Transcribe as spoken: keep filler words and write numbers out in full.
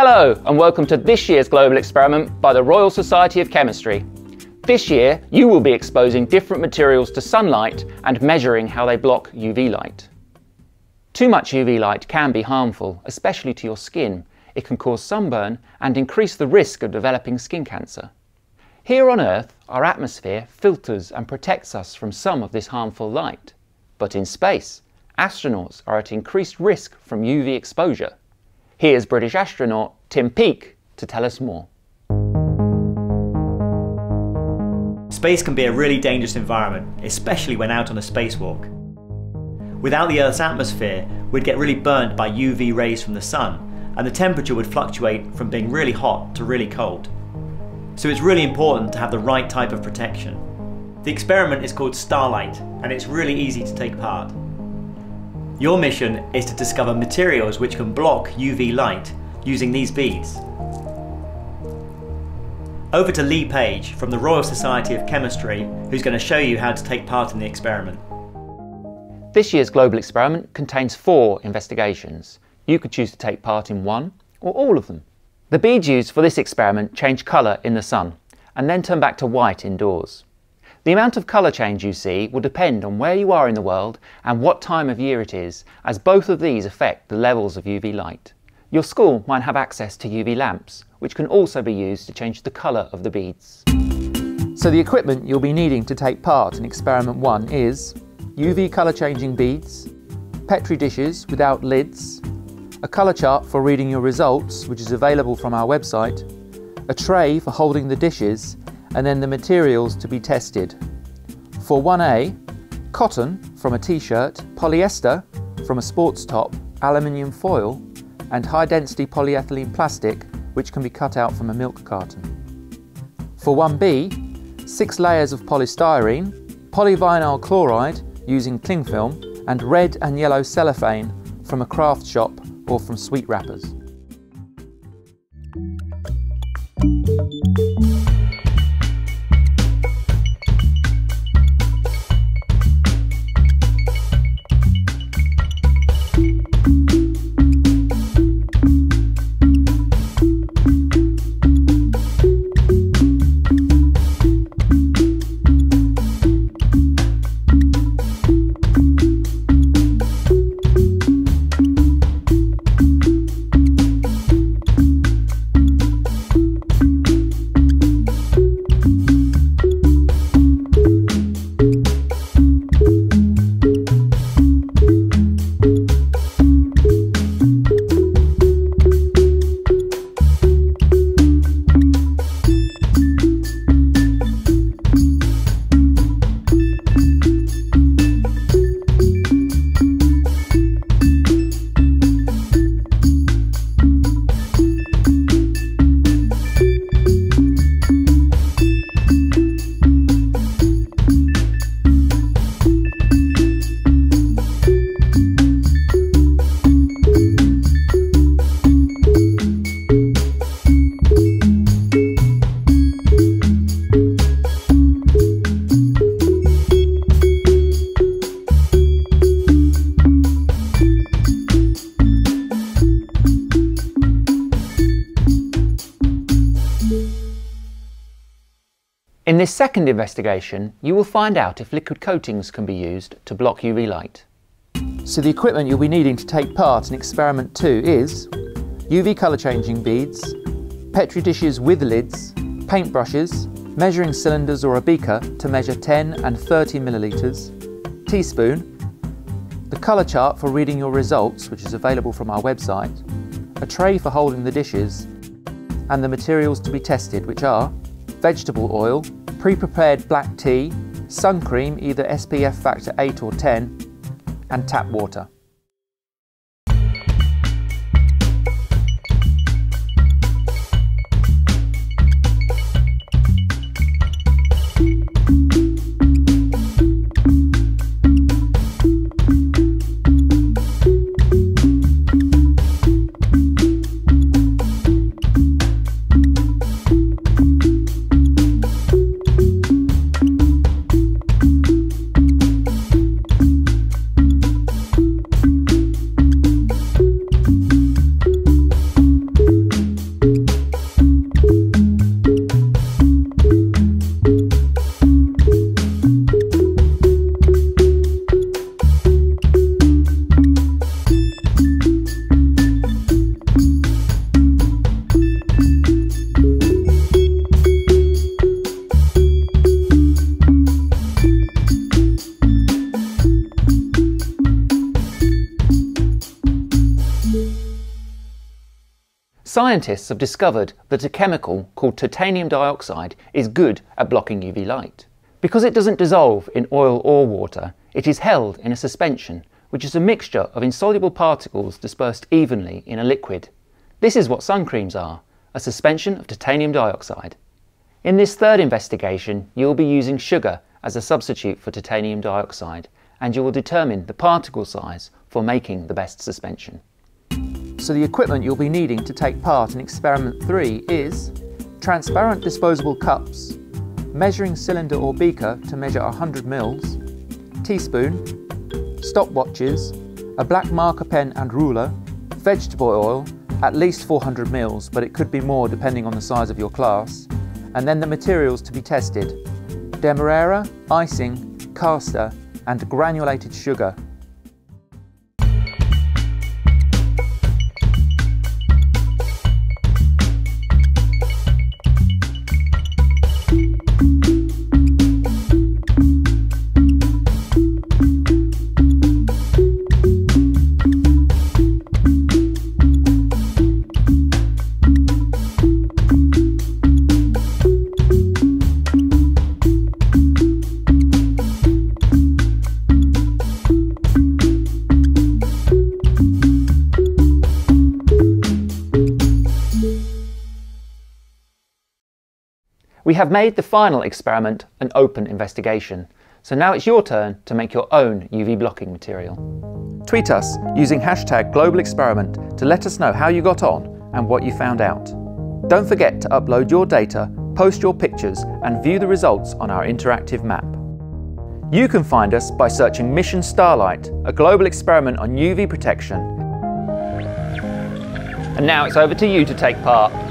Hello and welcome to this year's global experiment by the Royal Society of Chemistry. This year you will be exposing different materials to sunlight and measuring how they block U V light. Too much U V light can be harmful, especially to your skin. It can cause sunburn and increase the risk of developing skin cancer. Here on Earth, our atmosphere filters and protects us from some of this harmful light. But in space, astronauts are at increased risk from U V exposure. Here's British astronaut Tim Peake to tell us more. Space can be a really dangerous environment, especially when out on a spacewalk. Without the Earth's atmosphere, we'd get really burned by U V rays from the sun, and the temperature would fluctuate from being really hot to really cold. So it's really important to have the right type of protection. The experiment is called Starlight, and it's really easy to take part. Your mission is to discover materials which can block U V light using these beads. Over to Lee Page from the Royal Society of Chemistry, who's going to show you how to take part in the experiment. This year's global experiment contains four investigations. You could choose to take part in one or all of them. The beads used for this experiment change colour in the sun and then turn back to white indoors. The amount of colour change you see will depend on where you are in the world and what time of year it is, as both of these affect the levels of U V light. Your school might have access to U V lamps, which can also be used to change the colour of the beads. So the equipment you'll be needing to take part in experiment one is U V colour changing beads, Petri dishes without lids, a colour chart for reading your results, which is available from our website, a tray for holding the dishes, and then the materials to be tested. For one A, cotton from a t-shirt, polyester from a sports top, aluminium foil and high density polyethylene plastic which can be cut out from a milk carton. For one B, six layers of polystyrene, polyvinyl chloride using cling film and red and yellow cellophane from a craft shop or from sweet wrappers. In this second investigation, you will find out if liquid coatings can be used to block U V light. So the equipment you'll be needing to take part in experiment two is U V colour changing beads, Petri dishes with lids, paintbrushes, measuring cylinders or a beaker to measure ten and thirty millilitres, teaspoon, the colour chart for reading your results, which is available from our website, a tray for holding the dishes, and the materials to be tested, which are vegetable oil, pre-prepared black tea, sun cream either S P F factor eight or ten, and tap water. Scientists have discovered that a chemical called titanium dioxide is good at blocking U V light. Because it doesn't dissolve in oil or water, it is held in a suspension, which is a mixture of insoluble particles dispersed evenly in a liquid. This is what sun creams are, a suspension of titanium dioxide. In this third investigation, you will be using sugar as a substitute for titanium dioxide, and you will determine the particle size for making the best suspension. So the equipment you'll be needing to take part in experiment three is transparent disposable cups, measuring cylinder or beaker to measure one hundred mils, teaspoon, stopwatches, a black marker pen and ruler, vegetable oil, at least four hundred mils, but it could be more depending on the size of your class, and then the materials to be tested: Demerara, icing, castor and granulated sugar. We have made the final experiment an open investigation, so now it's your turn to make your own U V blocking material. Tweet us using hashtag Global Experiment to let us know how you got on and what you found out. Don't forget to upload your data, post your pictures and view the results on our interactive map. You can find us by searching Mission Starlight, a global experiment on U V protection. And now it's over to you to take part.